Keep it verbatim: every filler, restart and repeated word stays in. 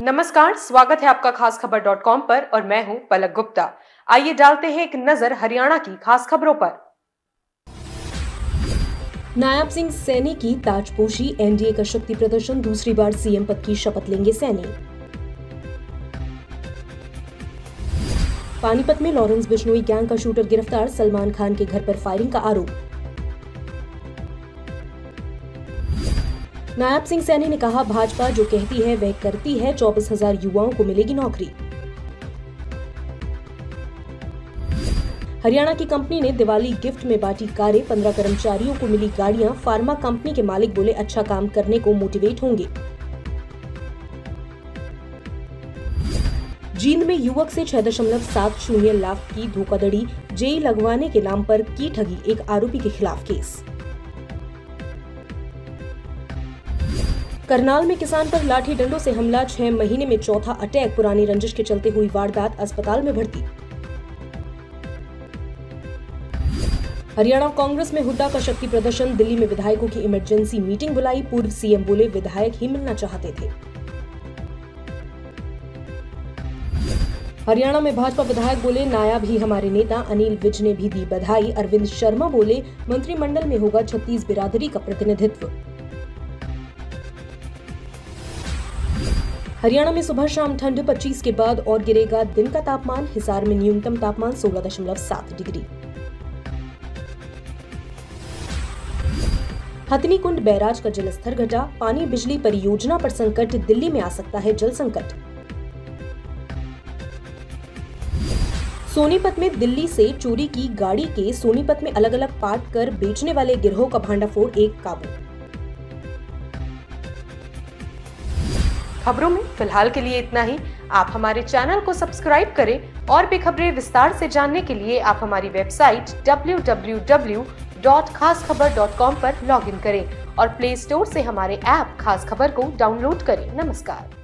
नमस्कार, स्वागत है आपका खास खबर डॉट कॉम पर और मैं हूं पलक गुप्ता। आइए डालते हैं एक नजर हरियाणा की खास खबरों पर। नायब सिंह सैनी की ताजपोशी, एनडीए का शक्ति प्रदर्शन, दूसरी बार सीएम पद की शपथ लेंगे सैनी। पानीपत में लॉरेंस बिश्नोई गैंग का शूटर गिरफ्तार, सलमान खान के घर पर फायरिंग का आरोप। नायब सिंह सैनी ने कहा, भाजपा जो कहती है वह करती है, चौबीस हजार युवाओं को मिलेगी नौकरी। हरियाणा की कंपनी ने दिवाली गिफ्ट में बांटी कारें, पंद्रह कर्मचारियों को मिली गाड़ियां। फार्मा कंपनी के मालिक बोले, अच्छा काम करने को मोटिवेट होंगे। जींद में युवक से छह दशमलव सात शून्य लाख की धोखाधड़ी, जेई लगवाने के नाम पर की ठगी, एक आरोपी के खिलाफ केस। करनाल में किसान पर लाठी डंडों से हमला, छह महीने में चौथा अटैक, पुरानी रंजिश के चलते हुई वारदात, अस्पताल में भर्ती। हरियाणा कांग्रेस में हुड्डा का शक्ति प्रदर्शन, दिल्ली में विधायकों की इमरजेंसी मीटिंग बुलाई, पूर्व सीएम बोले विधायक ही मिलना चाहते थे। हरियाणा में भाजपा विधायक बोले, नायब ही हमारे नेता, अनिल विज ने भी दी बधाई। अरविंद शर्मा बोले, मंत्रिमंडल में होगा छत्तीस बिरादरी का प्रतिनिधित्व। हरियाणा में सुबह शाम ठंड, पच्चीस के बाद और गिरेगा दिन का तापमान, हिसार में न्यूनतम तापमान सोलह दशमलव सात डिग्री। हथनीकुंड बैराज का जलस्तर घटा, पानी बिजली परियोजना पर संकट, दिल्ली में आ सकता है जल संकट। सोनीपत में दिल्ली से चोरी की गाड़ी के सोनीपत में अलग अलग पार्ट कर बेचने वाले गिरोह का भांडाफोड़, एक काबू। खबरों में फिलहाल के लिए इतना ही। आप हमारे चैनल को सब्सक्राइब करें और भी खबरें विस्तार से जानने के लिए आप हमारी website W W W dot Khas Khabar dot com पर लॉगिन करें और प्ले स्टोर से हमारे ऐप खास खबर को डाउनलोड करें। नमस्कार।